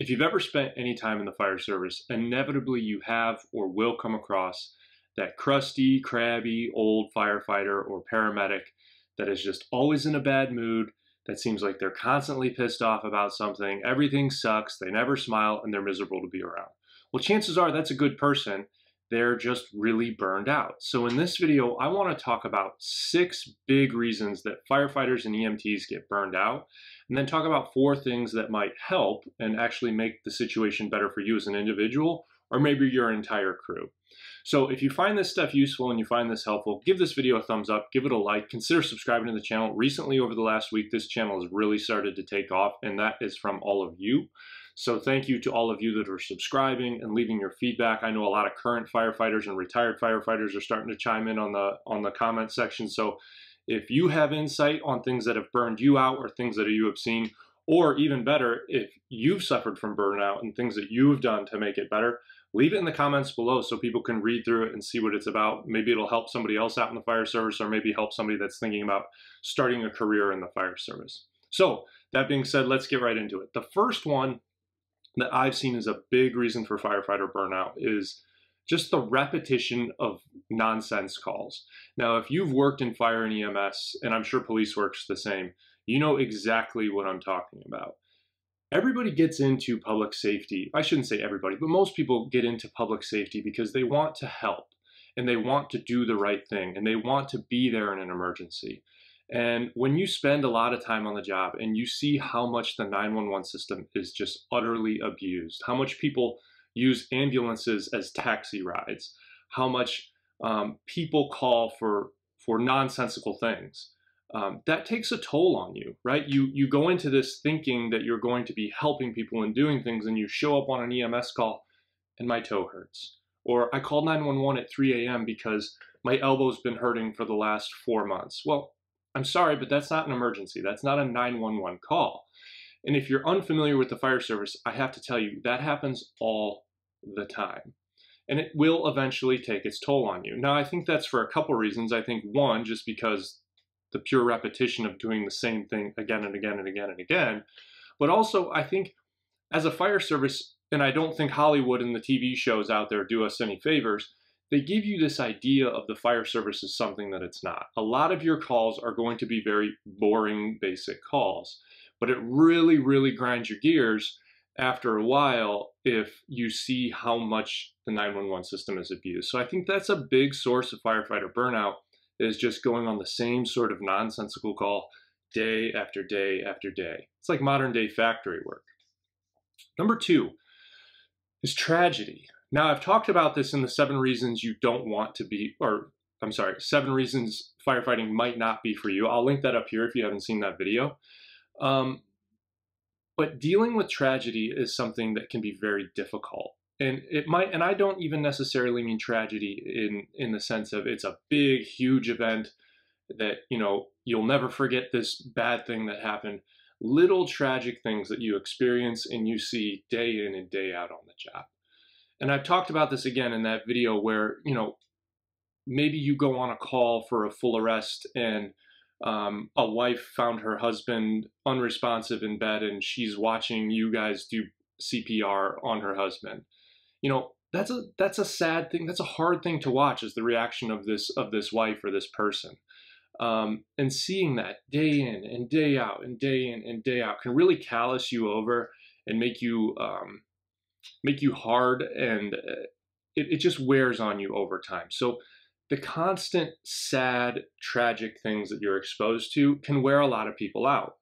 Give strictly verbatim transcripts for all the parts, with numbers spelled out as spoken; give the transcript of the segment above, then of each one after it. If you've ever spent any time in the fire service, inevitably you have or will come across that crusty, crabby, old firefighter or paramedic that is just always in a bad mood, that seems like they're constantly pissed off about something, everything sucks, they never smile, and they're miserable to be around. Well, chances are that's a good person, they're just really burned out. So in this video, I want to talk about six big reasons that firefighters and E M Ts get burned out, and then talk about four things that might help and actually make the situation better for you as an individual, or maybe your entire crew. So if you find this stuff useful and you find this helpful, give this video a thumbs up, give it a like, consider subscribing to the channel. Recently, over the last week, this channel has really started to take off, and that is from all of you. So thank you to all of you that are subscribing and leaving your feedback. I know a lot of current firefighters and retired firefighters are starting to chime in on the on the comment section. So if you have insight on things that have burned you out or things that you have seen, or even better, if you've suffered from burnout and things that you've done to make it better, leave it in the comments below so people can read through it and see what it's about. Maybe it'll help somebody else out in the fire service, or maybe help somebody that's thinking about starting a career in the fire service. So that being said, let's get right into it. The first one that I've seen is a big reason for firefighter burnout is just the repetition of nonsense calls. Now, if you've worked in fire and E M S, and I'm sure police works the same, you know exactly what I'm talking about. Everybody gets into public safety. I shouldn't say everybody, but most people get into public safety because they want to help and they want to do the right thing and they want to be there in an emergency. And when you spend a lot of time on the job and you see how much the nine one one system is just utterly abused, how much people use ambulances as taxi rides, how much um, people call for, for nonsensical things, um, that takes a toll on you, right? You, you go into this thinking that you're going to be helping people and doing things, and you show up on an E M S call and my toe hurts. Or I called nine one one at three A M because my elbow's been hurting for the last four months. Well, I'm sorry, but that's not an emergency. That's not a nine one one call. And if you're unfamiliar with the fire service, I have to tell you, that happens all the time. And it will eventually take its toll on you. Now, I think that's for a couple reasons. I think one, just because the pure repetition of doing the same thing again and again and again and again. But also, I think as a fire service, and I don't think Hollywood and the T V shows out there do us any favors, they give you this idea of the fire service as something that it's not. A lot of your calls are going to be very boring, basic calls, but it really, really grinds your gears after a while if you see how much the nine one one system is abused. So I think that's a big source of firefighter burnout, is just going on the same sort of nonsensical call day after day after day. It's like modern day factory work. Number two is tragedy. Now, I've talked about this in the seven reasons you don't want to be, or I'm sorry, seven reasons firefighting might not be for you. I'll link that up here if you haven't seen that video. Um, but dealing with tragedy is something that can be very difficult. And it might, and I don't even necessarily mean tragedy in, in the sense of it's a big, huge event that, you know, you'll never forget this bad thing that happened. Little tragic things that you experience and you see day in and day out on the job. And I've talked about this again in that video where, you know, maybe you go on a call for a full arrest and um, a wife found her husband unresponsive in bed and she's watching you guys do C P R on her husband. You know, that's a, that's a sad thing. That's a hard thing to watch, is the reaction of this, of this wife or this person. Um, and seeing that day in and day out and day in and day out can really callous you over and make you... Um, make you hard, and it, it just wears on you over time. So the constant sad, tragic things that you're exposed to can wear a lot of people out.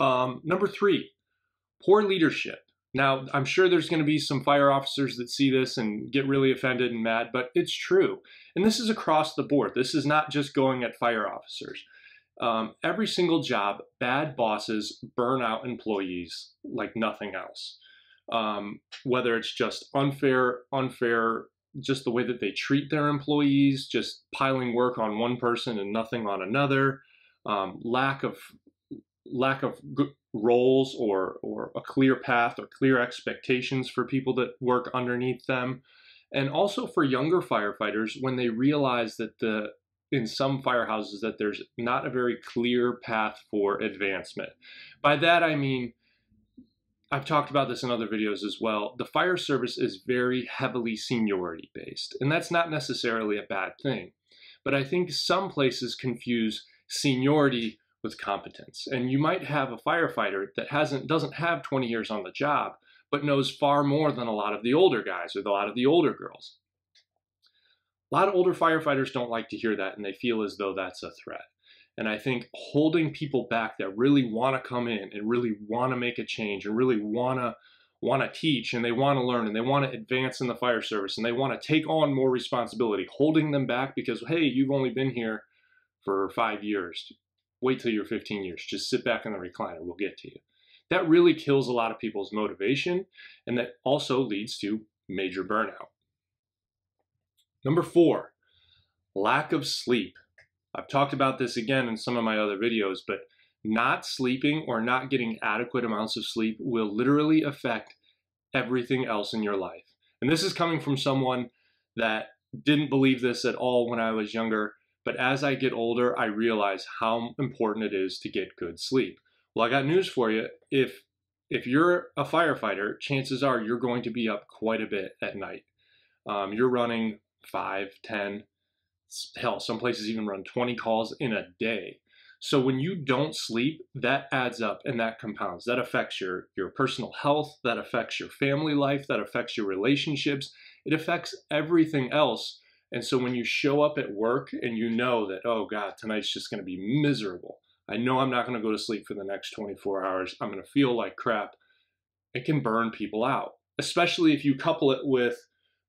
Um, number three, poor leadership. Now, I'm sure there's going to be some fire officers that see this and get really offended and mad, but it's true. And this is across the board. This is not just going at fire officers. Um, every single job, bad bosses burn out employees like nothing else. Um, whether it's just unfair, unfair, just the way that they treat their employees, just piling work on one person and nothing on another, um, lack of, lack of good roles or, or a clear path or clear expectations for people that work underneath them. And also for younger firefighters, when they realize that the, in some firehouses, that there's not a very clear path for advancement. By that, I mean, I've talked about this in other videos as well, the fire service is very heavily seniority based, and that's not necessarily a bad thing. But I think some places confuse seniority with competence. And you might have a firefighter that hasn't doesn't have twenty years on the job, but knows far more than a lot of the older guys or a lot of the older girls. A lot of older firefighters don't like to hear that, and they feel as though that's a threat. And I think holding people back that really want to come in and really want to make a change and really want to want to teach and they want to learn and they want to advance in the fire service and they want to take on more responsibility, holding them back because, hey, you've only been here for five years. Wait till you're fifteen years. Just sit back in the recliner. We'll get to you. That really kills a lot of people's motivation, and that also leads to major burnout. Number four, lack of sleep. I've talked about this again in some of my other videos, but not sleeping or not getting adequate amounts of sleep will literally affect everything else in your life. And this is coming from someone that didn't believe this at all when I was younger, but as I get older, I realize how important it is to get good sleep. Well, I got news for you. If, if you're a firefighter, chances are you're going to be up quite a bit at night. Um, you're running five, ten, hell, some places even run twenty calls in a day. So when you don't sleep, that adds up and that compounds. That affects your, your personal health, that affects your family life, that affects your relationships. It affects everything else. And so when you show up at work and you know that, oh God, tonight's just going to be miserable. I know I'm not going to go to sleep for the next twenty-four hours. I'm going to feel like crap. It can burn people out, especially if you couple it with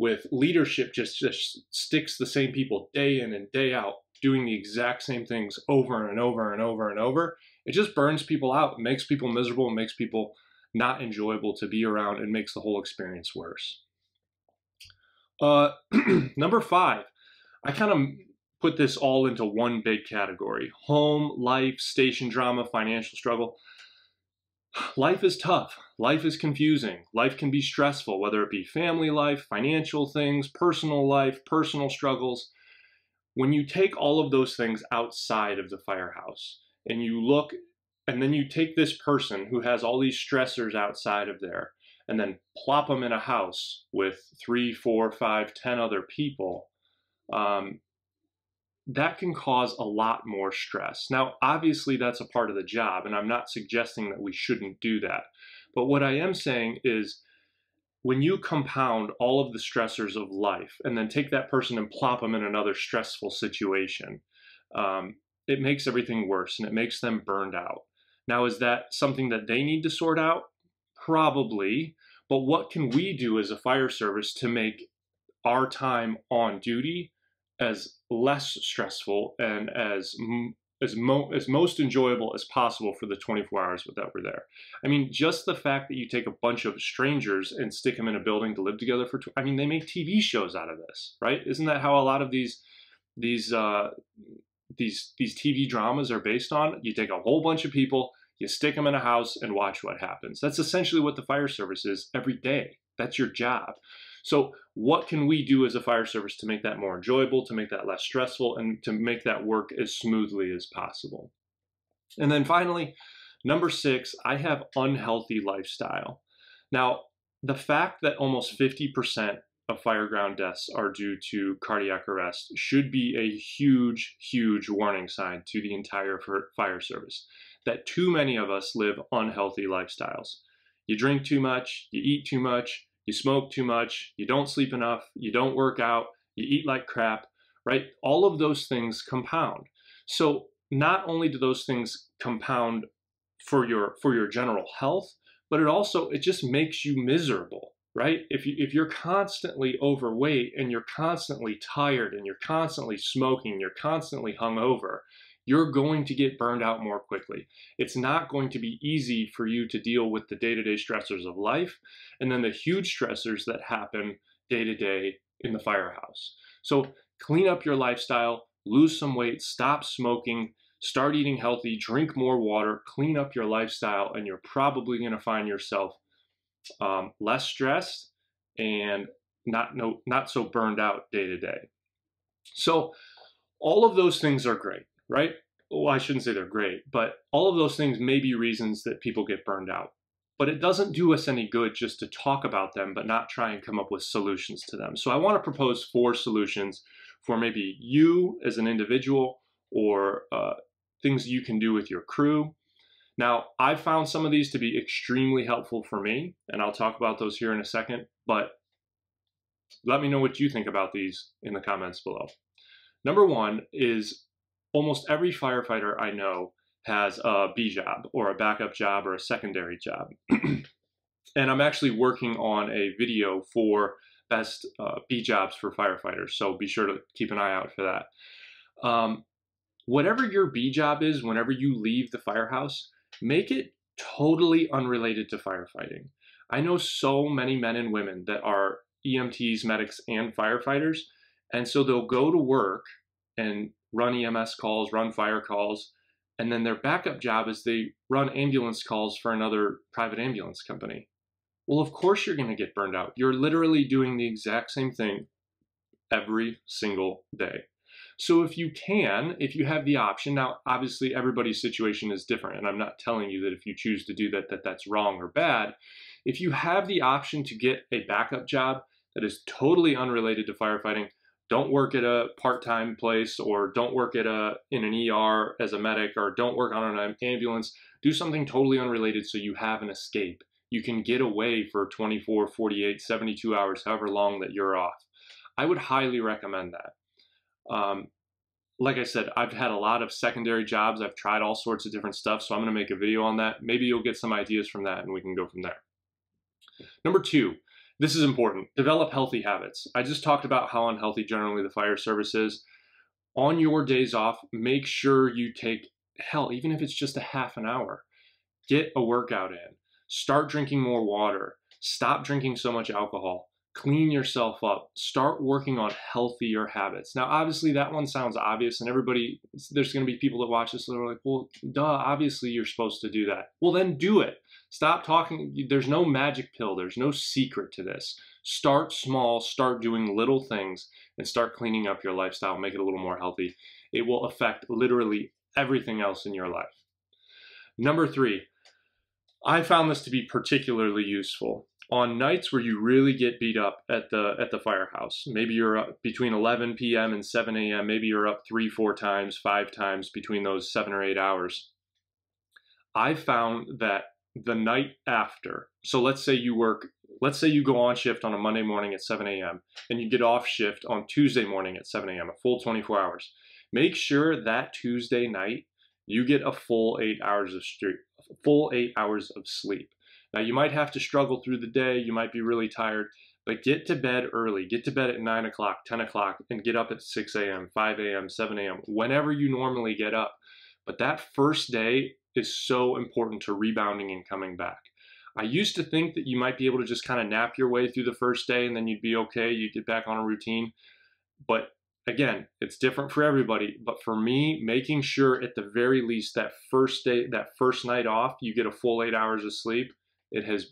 with leadership just, just sticks the same people day in and day out, doing the exact same things over and over and over and over. It just burns people out. It makes people miserable. It makes people not enjoyable to be around. It makes the whole experience worse. Uh, number five, I kind of put this all into one big category: home, life, station drama, financial struggle. Life is tough. Life is confusing. Life can be stressful, whether it be family life, financial things, personal life, personal struggles. When you take all of those things outside of the firehouse and you look, and then you take this person who has all these stressors outside of there and then plop them in a house with three, four, five, ten other people, um, that can cause a lot more stress. Now, obviously that's a part of the job, and I'm not suggesting that we shouldn't do that. But what I am saying is when you compound all of the stressors of life and then take that person and plop them in another stressful situation, um, it makes everything worse and it makes them burned out. Now, is that something that they need to sort out? Probably, but what can we do as a fire service to make our time on duty as less stressful and as as, mo as most enjoyable as possible for the twenty-four hours that we're there? I mean, just the fact that you take a bunch of strangers and stick them in a building to live together for, I mean, they make T V shows out of this, right? Isn't that how a lot of these these uh, these these T V dramas are based on? You take a whole bunch of people, you stick them in a house, and watch what happens. That's essentially what the fire service is every day. That's your job. So what can we do as a fire service to make that more enjoyable, to make that less stressful, and to make that work as smoothly as possible? And then finally, number six, I have unhealthy lifestyle. Now, the fact that almost fifty percent of fireground deaths are due to cardiac arrest should be a huge, huge warning sign to the entire fire service that too many of us live unhealthy lifestyles. You drink too much, you eat too much, you smoke too much, you don't sleep enough, you don't work out, you eat like crap, right? All of those things compound. So not only do those things compound for your for your general health, but it also, it just makes you miserable, right? If, you, if you're constantly overweight and you're constantly tired and you're constantly smoking, you're constantly hungover, you're going to get burned out more quickly. It's not going to be easy for you to deal with the day-to-day stressors of life and then the huge stressors that happen day-to-day in the firehouse. So clean up your lifestyle, lose some weight, stop smoking, start eating healthy, drink more water, clean up your lifestyle, and you're probably going to find yourself um, less stressed and not, no, not so burned out day-to-day. So all of those things are great, right? Well, I shouldn't say they're great, but all of those things may be reasons that people get burned out. but it doesn't do us any good just to talk about them but not try and come up with solutions to them. So I want to propose four solutions for maybe you as an individual, or uh, things you can do with your crew. Now, I found some of these to be extremely helpful for me, and I'll talk about those here in a second, but let me know what you think about these in the comments below. Number one is almost every firefighter I know has a B job or a backup job or a secondary job. And I'm actually working on a video for best uh, B jobs for firefighters, so be sure to keep an eye out for that. Um, whatever your B job is, whenever you leave the firehouse, make it totally unrelated to firefighting. I know so many men and women that are E M Ts, medics, and firefighters, and so they'll go to work and run E M S calls, run fire calls, and then their backup job is they run ambulance calls for another private ambulance company. Well, of course you're going to get burned out. You're literally doing the exact same thing every single day. So if you can, if you have the option, now obviously everybody's situation is different, and I'm not telling you that if you choose to do that, that that's wrong or bad. If you have the option to get a backup job that is totally unrelated to firefighting, don't work at a part-time place, or don't work at a in an E R as a medic, or don't work on an ambulance. Do something totally unrelated so you have an escape. You can get away for twenty-four, forty-eight, seventy-two hours, however long that you're off. I would highly recommend that. Um, like I said, I've had a lot of secondary jobs. I've tried all sorts of different stuff, so I'm going to make a video on that. Maybe you'll get some ideas from that, and we can go from there. Number two. This is important. Develop healthy habits. I just talked about how unhealthy generally the fire service is. On your days off, make sure you take, hell, even if it's just a half an hour, get a workout in. Start drinking more water. Stop drinking so much alcohol. Clean yourself up. Start working on healthier habits. Now, obviously, that one sounds obvious, and everybody, there's going to be people that watch this that are like, well, duh, obviously you're supposed to do that. Well, then do it. Stop talking. There's no magic pill. There's no secret to this. Start small. Start doing little things, and start cleaning up your lifestyle. Make it a little more healthy. It will affect literally everything else in your life. Number three, I found this to be particularly useful. On nights where you really get beat up at the at the firehouse, maybe you're up between eleven p m and seven a m, maybe you're up three, four times, five times between those seven or eight hours. I found that the night after, so let's say you work, let's say you go on shift on a Monday morning at seven a m and you get off shift on Tuesday morning at seven a m, a full twenty-four hours. Make sure that Tuesday night you get a full eight hours of street, full eight hours of sleep. Now, you might have to struggle through the day, you might be really tired, but get to bed early. Get to bed at nine o'clock, ten o'clock, and get up at six a m, five a m, seven a m, whenever you normally get up. But that first day is so important to rebounding and coming back. I used to think that you might be able to just kind of nap your way through the first day and then you'd be okay, you'd get back on a routine. But again, it's different for everybody, but for me, making sure at the very least that first day, that first night off, you get a full eight hours of sleep. It has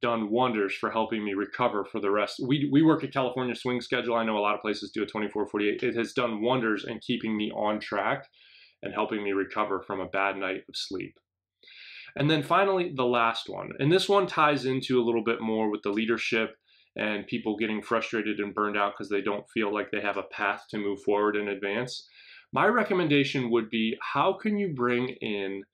done wonders for helping me recover for the rest. We, we work a California swing schedule. I know a lot of places do a twenty-four forty-eight. It has done wonders in keeping me on track and helping me recover from a bad night of sleep. And then finally, the last one. And this one ties into a little bit more with the leadership and people getting frustrated and burned out because they don't feel like they have a path to move forward and advance. My recommendation would be, how can you bring in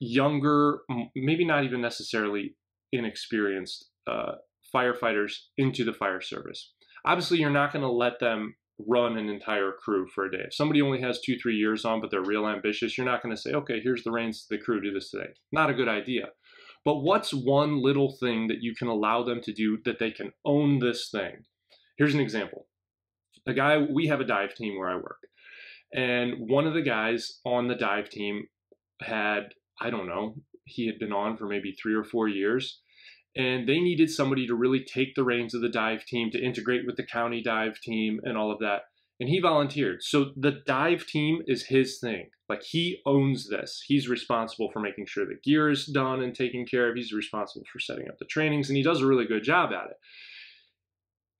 younger, maybe not even necessarily inexperienced uh, firefighters into the fire service? Obviously, you're not going to let them run an entire crew for a day. If somebody only has two, three years on, but they're real ambitious, you're not going to say, okay, here's the reins to the crew, do this today. Not a good idea. But what's one little thing that you can allow them to do that they can own this thing? Here's an example. A guy, we have a dive team where I work. And one of the guys on the dive team had, I don't know, he had been on for maybe three or four years, and they needed somebody to really take the reins of the dive team, to integrate with the county dive team and all of that. And he volunteered. So the dive team is his thing. Like, he owns this. He's responsible for making sure the gear is done and taken care of. He's responsible for setting up the trainings, and he does a really good job at it.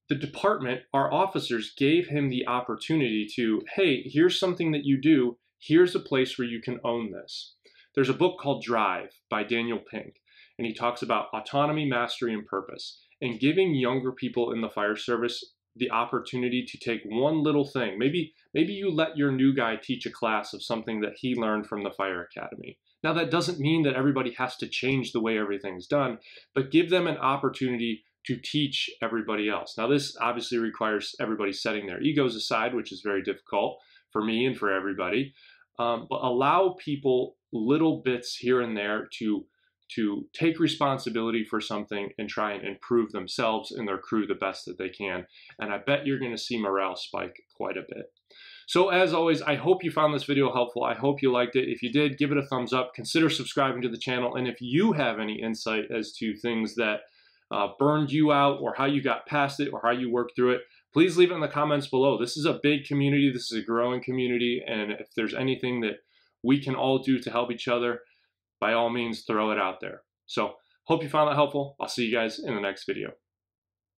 The department, our officers, gave him the opportunity to, hey, here's something that you do. Here's a place where you can own this. There's a book called Drive by Daniel Pink, and he talks about autonomy, mastery, and purpose, and giving younger people in the fire service the opportunity to take one little thing. Maybe, maybe you let your new guy teach a class of something that he learned from the fire academy. Now, that doesn't mean that everybody has to change the way everything's done, but give them an opportunity to teach everybody else. Now, this obviously requires everybody setting their egos aside, which is very difficult for me and for everybody, um, but allow people little bits here and there to to take responsibility for something and try and improve themselves and their crew the best that they can. And I bet you're gonna see morale spike quite a bit. So as always, I hope you found this video helpful. I hope you liked it. If you did, give it a thumbs up, consider subscribing to the channel. And if you have any insight as to things that uh, burned you out or how you got past it or how you worked through it, please leave it in the comments below. This is a big community. This is a growing community. And if there's anything that we can all do to help each other, by all means, throw it out there. So, hope you found that helpful. I'll see you guys in the next video.